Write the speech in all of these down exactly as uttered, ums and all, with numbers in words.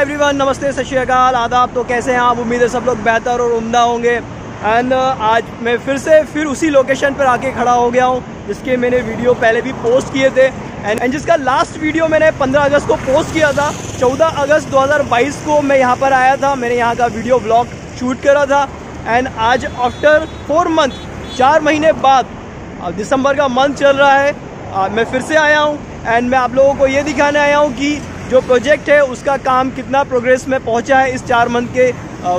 Everyone, नमस्ते, सत श्री अकाल, आदाब। तो कैसे हैं आप? उम्मीद है सब लोग बेहतर और उम्दा होंगे। एंड आज मैं फिर से फिर उसी लोकेशन पर आके खड़ा हो गया हूँ जिसके मैंने वीडियो पहले भी पोस्ट किए थे एंड एंड जिसका लास्ट वीडियो मैंने पंद्रह अगस्त को पोस्ट किया था। चौदह अगस्त दो हज़ार बाईस को मैं यहाँ पर आया था, मैंने यहाँ का वीडियो ब्लॉग शूट करा था। एंड आज आफ्टर फोर मंथ चार महीने बाद, अब दिसंबर का मंथ चल रहा है, आ, मैं फिर से आया हूँ एंड मैं आप लोगों को ये दिखाने आया हूँ कि जो प्रोजेक्ट है उसका काम कितना प्रोग्रेस में पहुँचा है इस चार मंथ के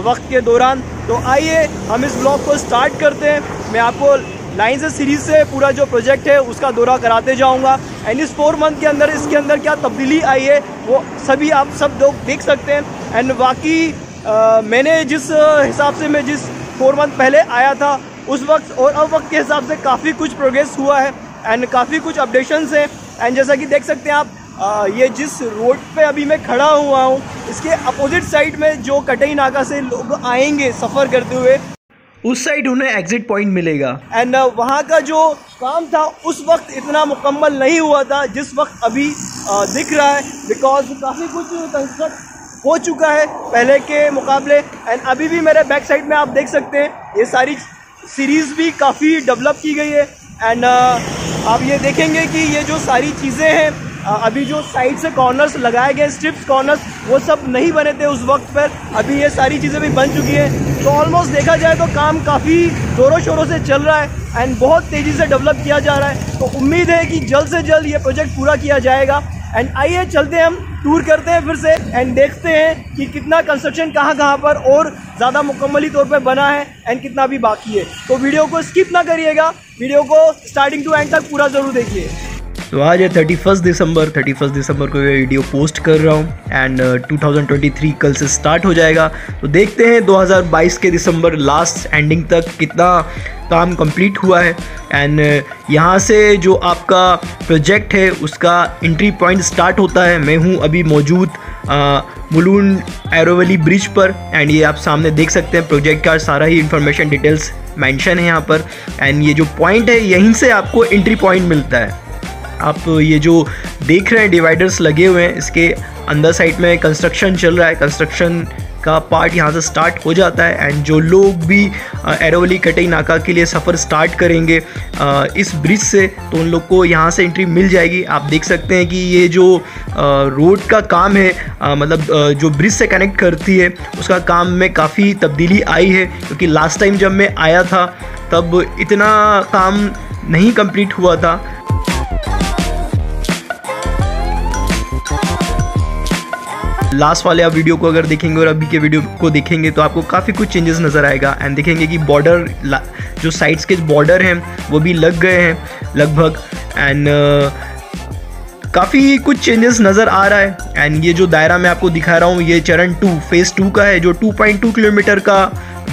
वक्त के दौरान। तो आइए हम इस ब्लॉग को स्टार्ट करते हैं। मैं आपको लाइन्स सीरीज़ से पूरा जो प्रोजेक्ट है उसका दौरा कराते जाऊँगा एंड इस फोर मंथ के अंदर इसके अंदर क्या तब्दीली आई है वो सभी आप सब लोग देख सकते हैं। एंड बाकी मैंने जिस हिसाब से मैं जिस फोर मंथ पहले आया था उस वक्त और अब वक्त के हिसाब से काफ़ी कुछ प्रोग्रेस हुआ है एंड काफ़ी कुछ अपडेशंस हैं। एंड जैसा कि देख सकते हैं आप, आ, ये जिस रोड पे अभी मैं खड़ा हुआ हूँ इसके अपोजिट साइड में जो कटई नाका से लोग आएंगे सफ़र करते हुए, उस साइड उन्हें एग्ज़िट पॉइंट मिलेगा। एंड वहाँ का जो काम था उस वक्त इतना मुकम्मल नहीं हुआ था जिस वक्त अभी आ, दिख रहा है, बिकॉज काफ़ी कुछ कंस्ट्रक्ट हो चुका है पहले के मुकाबले। एंड अभी भी मेरे बैक साइड में आप देख सकते हैं ये सारी सीरीज़ भी काफ़ी डेवलप की गई है। एंड आप ये देखेंगे कि ये जो सारी चीज़ें हैं, अभी जो साइड से कॉर्नर्स लगाए गए, स्ट्रिप्स कॉर्नर्स, वो सब नहीं बने थे उस वक्त पर, अभी ये सारी चीज़ें भी बन चुकी हैं। तो ऑलमोस्ट देखा जाए तो काम काफ़ी ज़ोरों शोरों से चल रहा है एंड बहुत तेज़ी से डेवलप किया जा रहा है। तो उम्मीद है कि जल्द से जल्द ये प्रोजेक्ट पूरा किया जाएगा। एंड आइए चलते हैं, हम टूर करते हैं फिर से एंड देखते हैं कि कितना कंस्ट्रक्शन कहाँ कहाँ पर और ज़्यादा मुकम्मली तौर पे बना है एंड कितना भी बाकी है। तो वीडियो को स्किप ना करिएगा, वीडियो को स्टार्टिंग टू एंड तक पूरा ज़रूर देखिए। तो आज है thirty first December, thirty first December को ये वीडियो पोस्ट कर रहा हूँ and two thousand twenty three कल से स्टार्ट हो जाएगा। तो देखते हैं दो हज़ार बाईस के दिसंबर लास्ट एंडिंग तक कितना काम कंप्लीट हुआ है। एंड यहाँ से जो आपका प्रोजेक्ट है उसका एंट्री पॉइंट स्टार्ट होता है। मैं हूँ अभी मौजूद मुलुंड ऐरोवली ब्रिज पर एंड ये आप सामने देख सकते हैं, प्रोजेक्ट का सारा ही इंफॉर्मेशन डिटेल्स मेंशन है यहाँ पर। एंड ये जो पॉइंट है यहीं से आपको एंट्री पॉइंट मिलता है। आप ये जो देख रहे हैं डिवाइडर्स लगे हुए हैं, इसके अंदर साइड में कंस्ट्रक्शन चल रहा है, कंस्ट्रक्शन का पार्ट यहाँ से स्टार्ट हो जाता है। एंड जो लोग भी ऐरोवली कटई नाका के लिए सफ़र स्टार्ट करेंगे आ, इस ब्रिज से, तो उन लोग को यहाँ से एंट्री मिल जाएगी। आप देख सकते हैं कि ये जो रोड का काम है, आ, मतलब आ, जो ब्रिज से कनेक्ट करती है, उसका काम में काफ़ी तब्दीली आई है, क्योंकि लास्ट टाइम जब मैं आया था तब इतना काम नहीं कंप्लीट हुआ था। लास्ट वाले आप वीडियो को अगर देखेंगे और अभी के वीडियो को देखेंगे तो आपको काफ़ी कुछ चेंजेस नज़र आएगा एंड देखेंगे कि बॉर्डर जो साइड्स के बॉर्डर हैं वो भी लग गए हैं लगभग। एंड काफ़ी कुछ चेंजेस नज़र आ रहा है। एंड ये जो दायरा मैं आपको दिखा रहा हूँ ये चरण टू फेज़ टू का है, जो टू पॉइंट टू किलोमीटर का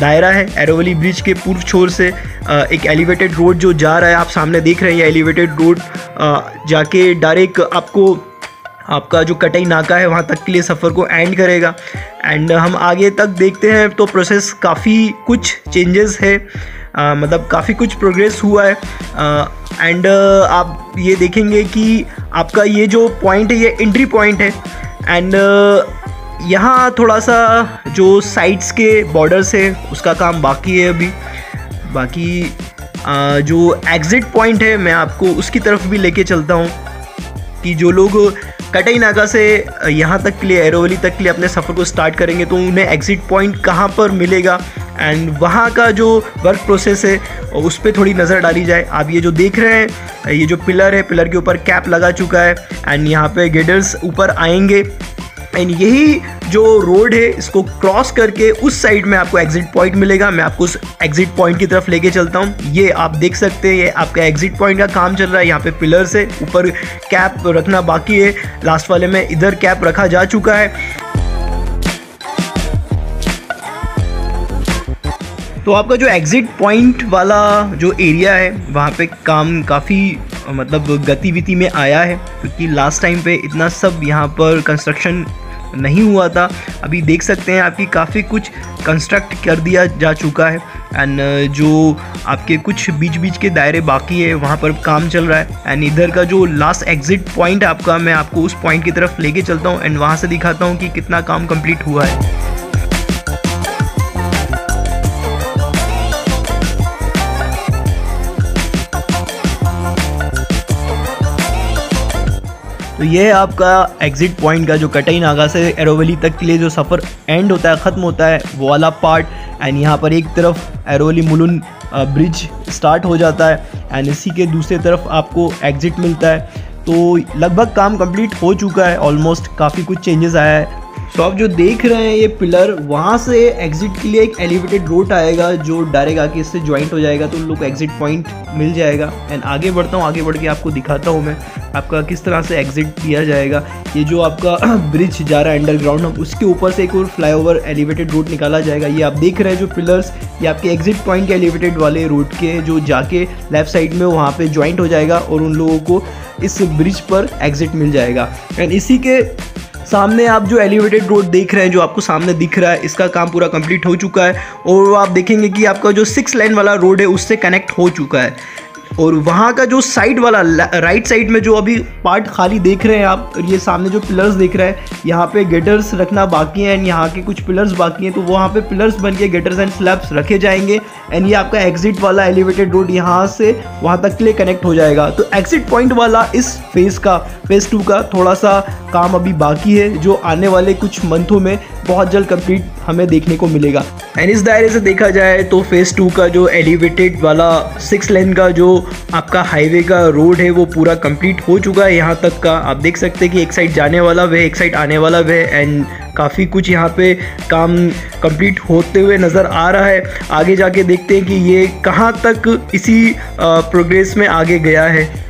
दायरा है। ऐरोवली ब्रिज के पूर्व छोर से एक एलिवेटेड रोड जो जा रहा है, आप सामने देख रहे हैं, एलिवेटेड रोड जाके डायरेक्ट आपको आपका जो कटई नाका है वहाँ तक के लिए सफ़र को एंड करेगा। एंड हम आगे तक देखते हैं तो प्रोसेस काफ़ी कुछ चेंजेस है, आ, मतलब काफ़ी कुछ प्रोग्रेस हुआ है। एंड आप ये देखेंगे कि आपका ये जो पॉइंट है ये एंट्री पॉइंट है। एंड यहाँ थोड़ा सा जो साइड्स के बॉर्डर्स है उसका काम बाकी है अभी। बाकी आ, जो एग्ज़िट पॉइंट है मैं आपको उसकी तरफ भी लेके चलता हूँ कि जो लोग कटई नाका से यहाँ तक के लिए, ऐरोवली तक के लिए अपने सफ़र को स्टार्ट करेंगे तो उन्हें एग्ज़िट पॉइंट कहाँ पर मिलेगा एंड वहाँ का जो वर्क प्रोसेस है उस पर थोड़ी नज़र डाली जाए। आप ये जो देख रहे हैं ये जो पिलर है, पिलर के ऊपर कैप लगा चुका है एंड यहाँ पे गिडर्स ऊपर आएंगे एंड यही जो रोड है इसको क्रॉस करके उस साइड में आपको एग्ज़िट पॉइंट मिलेगा। मैं आपको उस एग्ज़िट पॉइंट की तरफ लेके चलता हूँ। ये आप देख सकते हैं ये आपका एग्ज़िट पॉइंट का काम चल रहा है। यहाँ पे पिलर से ऊपर कैप रखना बाकी है, लास्ट वाले में इधर कैप रखा जा चुका है। तो आपका जो एग्ज़िट पॉइंट वाला जो एरिया है वहाँ पे काम काफ़ी मतलब गतिविधि में आया है, क्योंकि लास्ट टाइम पे इतना सब यहाँ पर कंस्ट्रक्शन नहीं हुआ था। अभी देख सकते हैं आपकी काफ़ी कुछ कंस्ट्रक्ट कर दिया जा चुका है। एंड जो आपके कुछ बीच बीच के दायरे बाकी है वहाँ पर काम चल रहा है। एंड इधर का जो लास्ट एग्जिट पॉइंट है आपका, मैं आपको उस पॉइंट की तरफ लेके चलता हूँ एंड वहाँ से दिखाता हूँ कि कितना काम कंप्लीट हुआ है। तो ये है आपका एग्जिट पॉइंट का, जो कटई नागा से एरोवली तक के लिए जो सफ़र एंड होता है, ख़त्म होता है वो वाला पार्ट। एंड यहाँ पर एक तरफ एरोवली मुलुन ब्रिज स्टार्ट हो जाता है एंड इसी के दूसरे तरफ आपको एग्ज़िट मिलता है। तो लगभग काम कंप्लीट हो चुका है ऑलमोस्ट, काफ़ी कुछ चेंजेस आया है। तो आप जो देख रहे हैं ये पिलर, वहाँ से एग्जिट के लिए एक एलिवेटेड रोड आएगा जो डायरेक्ट आके इससे ज्वाइंट हो जाएगा, तो उन लोग को एग्जिट पॉइंट मिल जाएगा। एंड आगे बढ़ता हूँ, आगे बढ़ के आपको दिखाता हूँ मैं आपका किस तरह से एग्जिट दिया जाएगा। ये जो आपका ब्रिज जा रहा है अंडरग्राउंड, हम उसके ऊपर से एक और फ्लाई ओवर एलिवेटेड रोड निकाला जाएगा। ये आप देख रहे हैं जो पिलर्स, ये आपके एग्जिट पॉइंट के एलिवेटेड वाले रोड के जो जाके लेफ्ट साइड में वहाँ पर ज्वाइंट हो जाएगा और उन लोगों को इस ब्रिज पर एग्जिट मिल जाएगा। एंड इसी के सामने आप जो एलिवेटेड रोड देख रहे हैं, जो आपको सामने दिख रहा है, इसका काम पूरा कंप्लीट हो चुका है। और आप देखेंगे कि आपका जो सिक्स लेन वाला रोड है उससे कनेक्ट हो चुका है। और वहाँ का जो साइड वाला, राइट साइड में जो अभी पार्ट खाली देख रहे हैं आप, ये सामने जो पिलर्स दिख रहे हैं, यहाँ पे गेटर्स रखना बाकी है एंड यहाँ के कुछ पिलर्स बाकी हैं, तो वहाँ पे पिलर्स बन के गेटर्स एंड स्लैब्स रखे जाएंगे। एंड ये आपका एग्जिट वाला एलिवेटेड रोड यहाँ से वहाँ तक के लिए कनेक्ट हो जाएगा। तो एग्जिट पॉइंट वाला इस फेज़ का, फेज़ टू का थोड़ा सा काम अभी बाकी है, जो आने वाले कुछ मंथों में बहुत जल्द कंप्लीट हमें देखने को मिलेगा। एंड इस दायरे से देखा जाए तो फेज़ टू का जो एलिवेटेड वाला सिक्स लेन का जो आपका हाईवे का रोड है वो पूरा कंप्लीट हो चुका है। यहाँ तक का आप देख सकते हैं कि एक साइड जाने वाला वे, एक साइड आने वाला वे, एंड काफ़ी कुछ यहाँ पे काम कंप्लीट होते हुए नज़र आ रहा है। आगे जाके देखते हैं कि ये कहाँ तक इसी प्रोग्रेस में आगे गया है।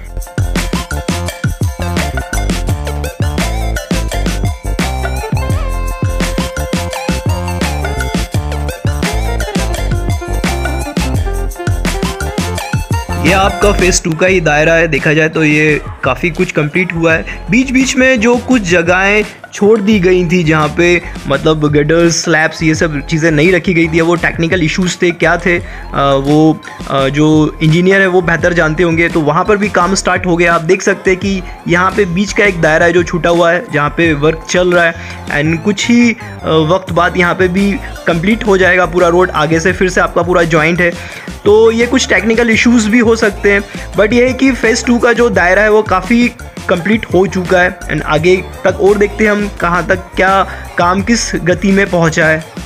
ये आपका फेज़ टू का ही दायरा है, देखा जाए तो ये काफ़ी कुछ कंप्लीट हुआ है। बीच बीच में जो कुछ जगहें छोड़ दी गई थी, जहाँ पे मतलब गडर्स, स्लैब्स, ये सब चीज़ें नहीं रखी गई थी, वो टेक्निकल इश्यूज थे, क्या थे आ, वो आ, जो इंजीनियर है वो बेहतर जानते होंगे, तो वहाँ पर भी काम स्टार्ट हो गया। आप देख सकते हैं कि यहाँ पे बीच का एक दायरा है जो छूटा हुआ है, जहाँ पे वर्क चल रहा है। एंड कुछ ही वक्त बाद यहाँ पर भी कंप्लीट हो जाएगा पूरा रोड, आगे से फिर से आपका पूरा जॉइंट है। तो ये कुछ टेक्निकल इश्यूज़ भी हो सकते हैं, बट ये है कि फेज़ टू का जो दायरा है वो काफ़ी कंप्लीट हो चुका है। एंड आगे तक और देखते हैं हम कहाँ तक क्या काम किस गति में पहुँचा है।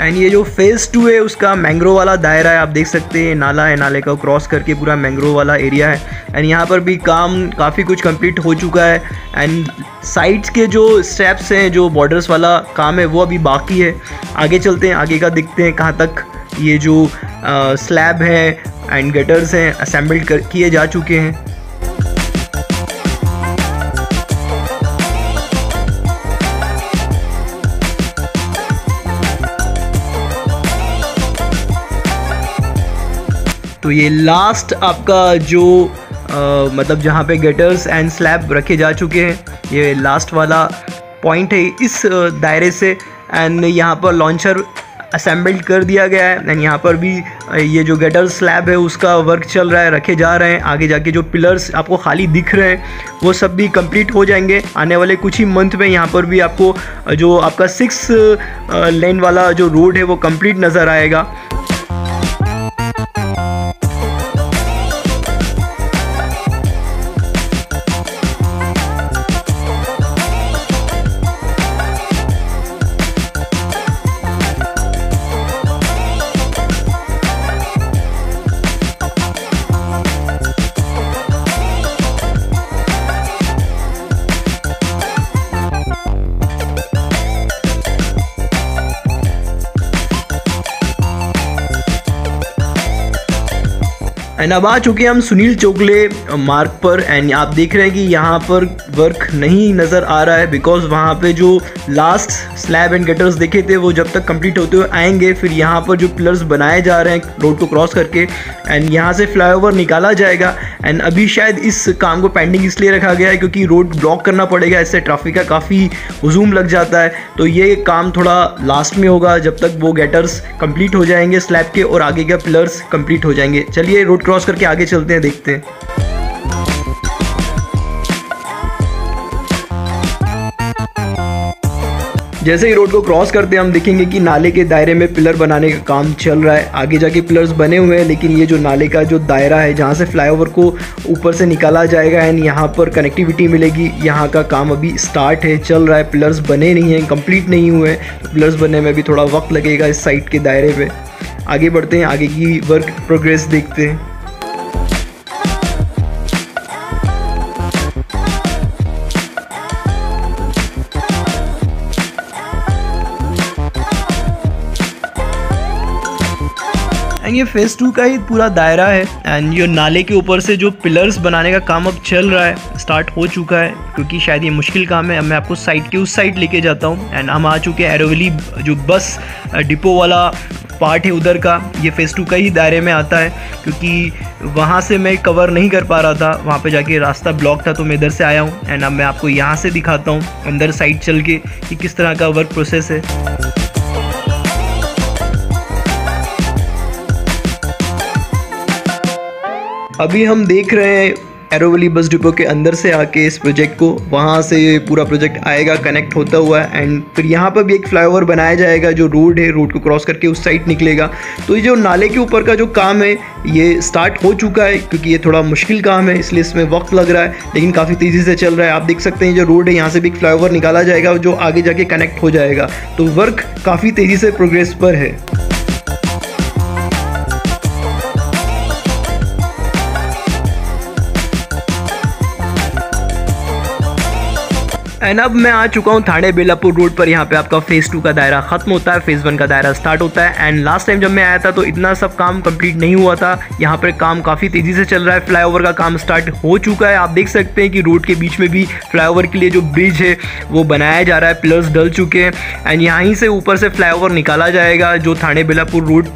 एंड ये जो फेज़ टू है उसका मैंग्रोव वाला दायरा है, आप देख सकते हैं नाला है, नाले का क्रॉस करके पूरा मैंग्रोव वाला एरिया है। एंड यहाँ पर भी काम काफ़ी कुछ कंप्लीट हो चुका है। एंड साइड्स के जो स्टेप्स हैं, जो बॉर्डर्स वाला काम है वो अभी बाकी है। आगे चलते हैं, आगे का देखते हैं कहाँ तक ये जो स्लैब है एंड गटर्स हैं असेंबल्ड कर किए जा चुके हैं। तो ये लास्ट आपका जो आ, मतलब जहाँ पे गटर्स एंड स्लैब रखे जा चुके हैं, ये लास्ट वाला पॉइंट है इस दायरे से। एंड यहाँ पर लॉन्चर असेंबल्ड कर दिया गया है। एंड यहाँ पर भी ये जो गटर स्लैब है उसका वर्क चल रहा है, रखे जा रहे हैं। आगे जाके जो पिलर्स आपको खाली दिख रहे हैं वो सब भी कंप्लीट हो जाएंगे आने वाले कुछ ही मंथ में। यहाँ पर भी आपको जो आपका सिक्स लेन वाला जो रोड है वो कंप्लीट नज़र आएगा। एंड अब आ चुके हम सुनील चोगले मार्ग पर एंड आप देख रहे हैं कि यहाँ पर वर्क नहीं नज़र आ रहा है बिकॉज वहाँ पे जो लास्ट स्लैब एंड गटर्स देखे थे वो जब तक कंप्लीट होते हुए आएंगे, फिर यहाँ पर जो पिलर्स बनाए जा रहे हैं रोड को क्रॉस करके एंड यहाँ से फ्लाईओवर निकाला जाएगा। एंड अभी शायद इस काम को पेंडिंग इसलिए रखा गया है क्योंकि रोड ब्लॉक करना पड़ेगा, इससे ट्रैफिक का काफ़ी हुजूम लग जाता है, तो ये काम थोड़ा लास्ट में होगा जब तक वो गटर्स कंप्लीट हो जाएंगे स्लैब के और आगे के पिलर्स कंप्लीट हो जाएंगे। चलिए रोड क्रॉस करके आगे चलते हैं, देखते हैं। जैसे ही रोड को क्रॉस करते हैं हम देखेंगे कि नाले के दायरे में पिलर बनाने का काम चल रहा है, आगे जाके पिलर्स बने हुए हैं, लेकिन ये जो नाले का जो दायरा है जहाँ से फ्लाईओवर को ऊपर से निकाला जाएगा एंड यहाँ पर कनेक्टिविटी मिलेगी, यहाँ का काम अभी स्टार्ट है, चल रहा है, पिलर्स बने नहीं हैं, कंप्लीट नहीं हुए, तो पिलर्स बनने में भी थोड़ा वक्त लगेगा। इस साइड के दायरे पर आगे बढ़ते हैं, आगे की वर्क प्रोग्रेस देखते हैं। एंड ये फेज़ टू का ही पूरा दायरा है एंड ये नाले के ऊपर से जो पिलर्स बनाने का काम अब चल रहा है, स्टार्ट हो चुका है, क्योंकि शायद ये मुश्किल काम है। मैं आपको साइड के उस साइड लेके जाता हूँ एंड हम आ चुके हैं एरोवली जो बस डिपो वाला पार्ट है उधर का, ये फेज़ टू का ही दायरे में आता है क्योंकि वहाँ से मैं कवर नहीं कर पा रहा था, वहाँ पे जाके रास्ता ब्लॉक था तो मैं इधर से आया हूँ एंड अब मैं आपको यहाँ से दिखाता हूँ अंदर साइड चल के कि किस तरह का वर्क प्रोसेस है। अभी हम देख रहे हैं एरोवली बस डिपो के अंदर से आके इस प्रोजेक्ट को, वहाँ से ये पूरा प्रोजेक्ट आएगा कनेक्ट होता हुआ एंड फिर यहाँ पर भी एक फ्लाईओवर बनाया जाएगा जो रोड है, रोड को क्रॉस करके उस साइड निकलेगा। तो ये जो नाले के ऊपर का जो काम है ये स्टार्ट हो चुका है, क्योंकि ये थोड़ा मुश्किल काम है इसलिए इसमें वक्त लग रहा है, लेकिन काफ़ी तेज़ी से चल रहा है। आप देख सकते हैं जो रोड है यहाँ से भी एक फ्लाईओवर निकाला जाएगा जो आगे जाके कनेक्ट हो जाएगा, तो वर्क काफ़ी तेज़ी से प्रोग्रेस पर है। एंड अब मैं आ चुका हूँ थाने बेलापुर रोड पर, यहाँ पे आपका फेज़ टू का दायरा ख़त्म होता है, फेज़ वन का दायरा स्टार्ट होता है। एंड लास्ट टाइम जब मैं आया था तो इतना सब काम कंप्लीट नहीं हुआ था, यहाँ पर काम काफ़ी तेज़ी से चल रहा है, फ्लाईओवर का काम स्टार्ट हो चुका है। आप देख सकते हैं कि रोड के बीच में भी फ्लाईओवर के लिए जो ब्रिज है वो बनाया जा रहा है, पिलर्स डल चुके हैं एंड यहीं से ऊपर से फ्लाईओवर निकाला जाएगा जो थाने बेलापुर रोड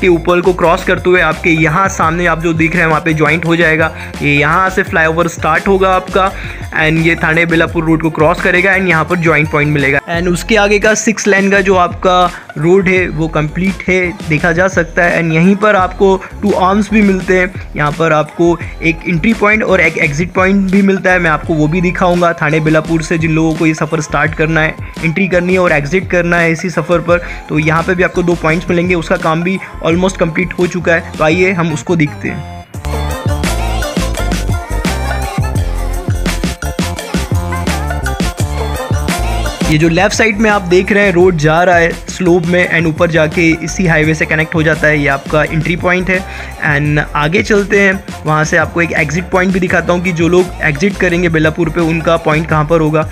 के ऊपर को क्रॉस करते हुए आपके यहाँ सामने आप जो देख रहे हैं वहाँ पर ज्वाइंट हो जाएगा। ये यहाँ से फ्लाईओवर स्टार्ट होगा आपका एंड ये थाने बेलापुर रोड को क्रॉस करेगा एंड यहाँ पर ज्वाइंट पॉइंट मिलेगा एंड उसके आगे का सिक्स लेन का जो आपका रोड है वो कंप्लीट है, देखा जा सकता है। एंड यहीं पर आपको टू आर्म्स भी मिलते हैं, यहाँ पर आपको एक एंट्री पॉइंट और एक एग्जिट पॉइंट भी मिलता है, मैं आपको वो भी दिखाऊंगा। थाने बेलापुर से जिन लोगों को ये सफ़र स्टार्ट करना है, एंट्री करनी है और एग्जिट करना है इसी सफ़र पर, तो यहाँ पर भी आपको दो पॉइंट्स मिलेंगे, उसका काम भी ऑलमोस्ट कंप्लीट हो चुका है, तो आइए हम उसको देखते हैं। ये जो लेफ़्ट साइड में आप देख रहे हैं रोड जा रहा है स्लोप में एंड ऊपर जाके इसी हाईवे से कनेक्ट हो जाता है, ये आपका एंट्री पॉइंट है। एंड आगे चलते हैं, वहाँ से आपको एक एग्ज़िट पॉइंट भी दिखाता हूँ कि जो लोग एग्ज़िट करेंगे बेलापुर पे उनका पॉइंट कहाँ पर होगा।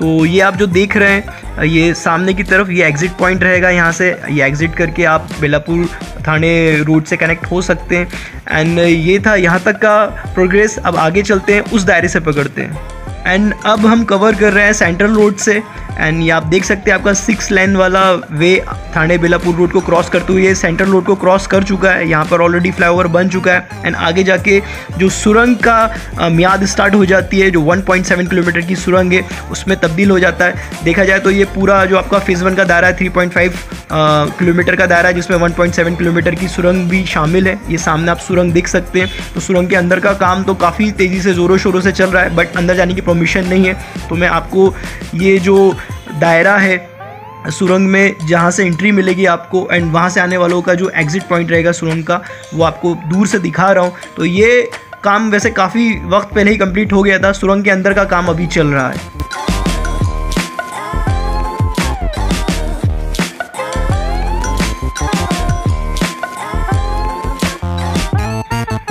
तो ये आप जो देख रहे हैं ये सामने की तरफ ये एग्ज़िट पॉइंट रहेगा, यहाँ से ये एग्ज़िट करके आप बेलापुर थाने रोड से कनेक्ट हो सकते हैं। एंड ये था यहाँ तक का प्रोग्रेस, अब आगे चलते हैं उस दायरे से पकड़ते हैं एंड अब हम कवर कर रहे हैं सेंट्रल रोड से एंड ये आप देख सकते हैं आपका सिक्स लेन वाला वे थाने बेलापुर रोड को क्रॉस करते हुए सेंट्रल रोड को क्रॉस कर चुका है, यहाँ पर ऑलरेडी फ्लाईओवर बन चुका है एंड आगे जाके जो सुरंग का मियाद स्टार्ट हो जाती है जो वन पॉइंट सेवन किलोमीटर की सुरंग है उसमें तब्दील हो जाता है। देखा जाए तो ये पूरा जो आपका फेज़ वन का दायरा है थ्री पॉइंट फाइव किलोमीटर का दायरा है जिसमें वन पॉइंट सेवन किलोमीटर की सुरंग भी शामिल है, ये सामने आप सुरंग देख सकते हैं। तो सुरंग के अंदर का काम तो काफ़ी तेज़ी से ज़ोरों शोरों से चल रहा है, बट अंदर जाने की परमिशन नहीं है, तो मैं आपको ये जो दायरा है सुरंग में जहाँ से एंट्री मिलेगी आपको एंड वहाँ से आने वालों का जो एग्ज़िट पॉइंट रहेगा सुरंग का वो आपको दूर से दिखा रहा हूँ। तो ये काम वैसे काफ़ी वक्त पहले ही कंप्लीट हो गया था, सुरंग के अंदर का काम अभी चल रहा है।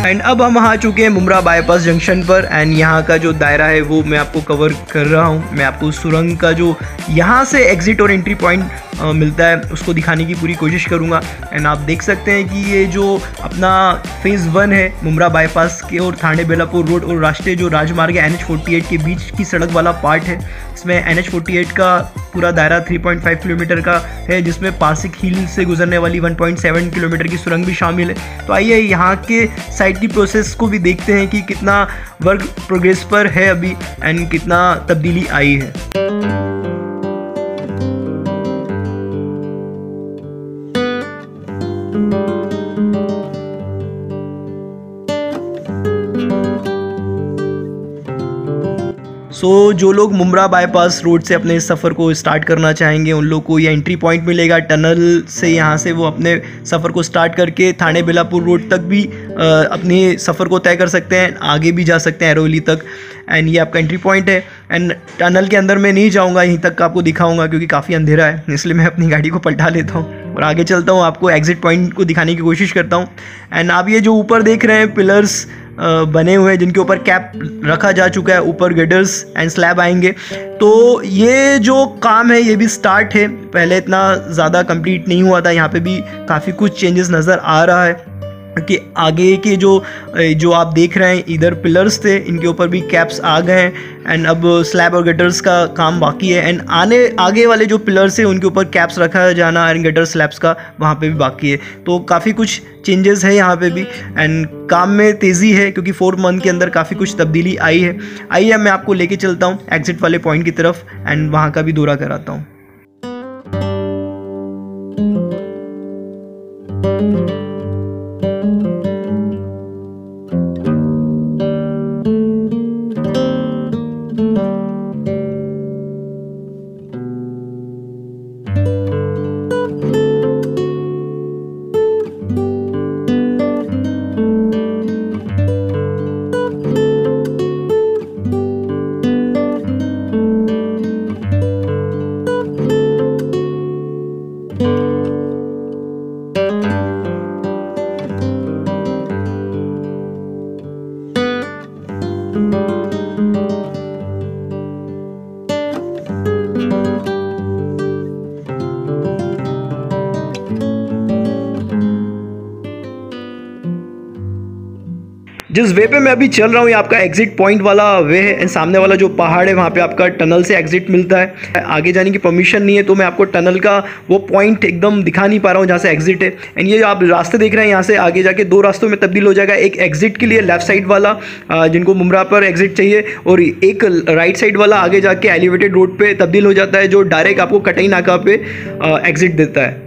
एंड अब हम आ चुके हैं मुमरा बाईपास जंक्शन पर। एंड यहाँ का जो दायरा है वो मैं आपको कवर कर रहा हूँ। मैं आपको सुरंग का जो यहाँ से एग्जिट और एंट्री पॉइंट मिलता है उसको दिखाने की पूरी कोशिश करूँगा। एंड आप देख सकते हैं कि ये जो अपना फेज़ वन है मुमरा बाईपास के और थाने बेलापुर रोड और राष्ट्रीय जो राजमार्ग एन एच फोर्टी एट के बीच की सड़क वाला पार्ट है, इसमें एन एच फोर्टी एट का पूरा दायरा थ्री पॉइंट फाइव किलोमीटर का है, जिसमें पासिक हिल से गुजरने वाली वन पॉइंट सेवन किलोमीटर की सुरंग भी शामिल है। तो आइए यहाँ के साइट की प्रोसेस को भी देखते हैं कि कितना वर्क प्रोग्रेस पर है अभी एंड कितना तब्दीली आई है। सो so, जो लोग मुमरा बाईपास रोड से अपने सफ़र को स्टार्ट करना चाहेंगे उन लोग को ये एंट्री पॉइंट मिलेगा। टनल से यहाँ से वो अपने सफ़र को स्टार्ट करके थाने बेलापुर रोड तक भी अपने सफ़र को तय कर सकते हैं, आगे भी जा सकते हैं अरोली तक। एंड ये आपका एंट्री पॉइंट है। एंड टनल के अंदर मैं नहीं जाऊँगा, यहीं तक आपको दिखाऊँगा क्योंकि काफ़ी अंधेरा है, इसलिए मैं अपनी गाड़ी को पलटा लेता हूँ और आगे चलता हूँ, आपको एग्ज़िट पॉइंट को दिखाने की कोशिश करता हूँ। एंड आप ये जो ऊपर देख रहे हैं पिलर्स बने हुए हैं जिनके ऊपर कैप रखा जा चुका है, ऊपर गेडर्स एंड स्लैब आएंगे। तो ये जो काम है ये भी स्टार्ट है, पहले इतना ज़्यादा कंप्लीट नहीं हुआ था। यहाँ पे भी काफ़ी कुछ चेंजेस नज़र आ रहा है कि आगे के जो जो आप देख रहे हैं इधर पिलर्स थे, इनके ऊपर भी कैप्स आ गए हैं। एंड अब स्लैब और गटर्स का काम बाकी है। एंड आने आगे वाले जो पिलर्स हैं उनके ऊपर कैप्स रखा जाना एंड गटर स्लैब्स का वहाँ पे भी बाकी है। तो काफ़ी कुछ चेंजेस है यहाँ पे भी एंड काम में तेज़ी है क्योंकि फोर मंथ के अंदर काफ़ी कुछ तब्दीली आई है। आइए मैं आपको लेके चलता हूँ एग्जिट वाले पॉइंट की तरफ एंड वहाँ का भी दौरा कराता हूँ। जिस वे पे मैं अभी चल रहा हूँ ये आपका एग्जिट पॉइंट वाला वे है एंड सामने वाला जो पहाड़ है वहाँ पे आपका टनल से एग्जिट मिलता है। आगे जाने की परमिशन नहीं है तो मैं आपको टनल का वो पॉइंट एकदम दिखा नहीं पा रहा हूँ जहाँ से एग्जिट है। एंड ये आप रास्ते देख रहे हैं यहाँ से आगे जाके दो रास्तों में तब्दील हो जाएगा, एक एग्जिट के लिए लेफ्ट साइड वाला जिनको मुमरा पर एग्जिट चाहिए और एक राइट साइड वाला आगे जाके एलिवेटेड रोड पर तब्दील हो जाता है जो डायरेक्ट आपको कटई नाका पे एग्जिट देता है।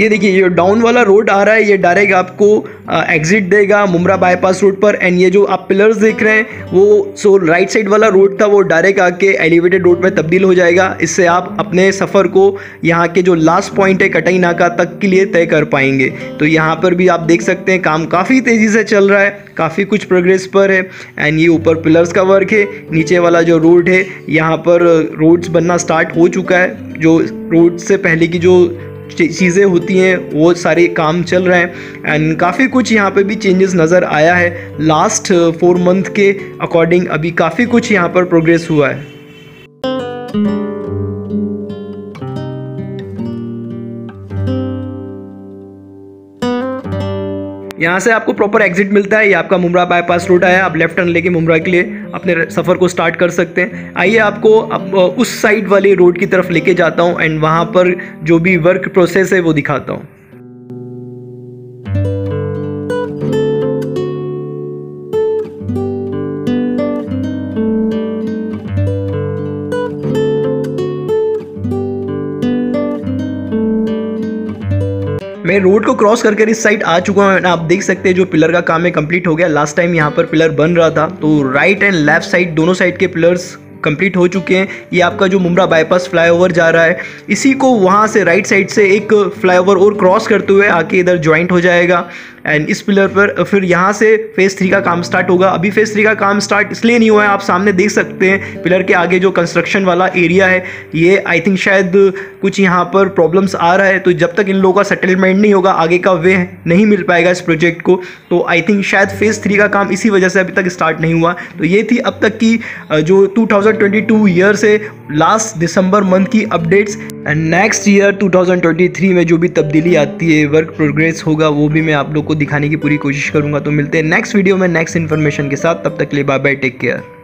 ये देखिए ये डाउन वाला रोड आ रहा है, ये डायरेक्ट आपको एग्जिट देगा मुमरा बाईपास रोड पर। एंड ये जो आप पिलर्स देख रहे हैं वो सो राइट साइड वाला रोड था, वो डायरेक्ट आके एलिवेटेड रोड में तब्दील हो जाएगा। इससे आप अपने सफ़र को यहाँ के जो लास्ट पॉइंट है कटई नाका तक के लिए तय कर पाएंगे। तो यहाँ पर भी आप देख सकते हैं काम काफ़ी तेज़ी से चल रहा है, काफ़ी कुछ प्रोग्रेस पर है। एंड ये ऊपर पिलर्स का वर्क है, नीचे वाला जो रोड है यहाँ पर रोड्स बनना स्टार्ट हो चुका है, जो रोड से पहले की जो चीज़ें होती हैं वो सारे काम चल रहे हैं। एंड काफ़ी कुछ यहाँ पे भी चेंजेस नज़र आया है लास्ट फोर मंथ के अकॉर्डिंग, अभी काफ़ी कुछ यहाँ पर प्रोग्रेस हुआ है। यहाँ से आपको प्रॉपर एग्जिट मिलता है, ये आपका मुमरा बाईपास रोड आया, आप लेफ्ट टर्न लेके मुमरा के लिए अपने सफ़र को स्टार्ट कर सकते हैं। आइए आपको अब उस साइड वाले रोड की तरफ लेके जाता हूँ एंड वहाँ पर जो भी वर्क प्रोसेस है वो दिखाता हूँ। मैं रोड को क्रॉस करके इस साइड आ चुका हूँ। आप देख सकते हैं जो पिलर का काम है कंप्लीट हो गया। लास्ट टाइम यहाँ पर पिलर बन रहा था, तो राइट एंड लेफ्ट साइड दोनों साइड के पिलर्स कंप्लीट हो चुके हैं। ये आपका जो मुंब्रा बाईपास फ्लाईओवर जा रहा है, इसी को वहाँ से राइट साइड से एक फ्लाईओवर और क्रॉस करते हुए आके इधर ज्वाइंट हो जाएगा एंड इस पिलर पर फिर यहाँ से फेज़ थ्री का काम स्टार्ट होगा। अभी फेज़ थ्री का काम स्टार्ट इसलिए नहीं हुआ है, आप सामने देख सकते हैं पिलर के आगे जो कंस्ट्रक्शन वाला एरिया है, ये आई थिंक शायद कुछ यहाँ पर प्रॉब्लम्स आ रहा है। तो जब तक इन लोगों का सेटलमेंट नहीं होगा, आगे का वे नहीं मिल पाएगा इस प्रोजेक्ट को। तो आई थिंक शायद फेज़ थ्री का काम इसी वजह से अभी तक स्टार्ट नहीं हुआ। तो ये थी अब तक की जो two thousand twenty two year से लास्ट दिसंबर मंथ की updates and next year two thousand twenty three में जो भी तब्दीली आती है, वर्क प्रोग्रेस होगा, वो भी मैं आप लोग को दिखाने की पूरी कोशिश करूंगा। तो मिलते हैं नेक्स्ट वीडियो में नेक्स्ट इन्फॉर्मेशन के साथ। तब तक के लिए बाय बाय, टेक केयर।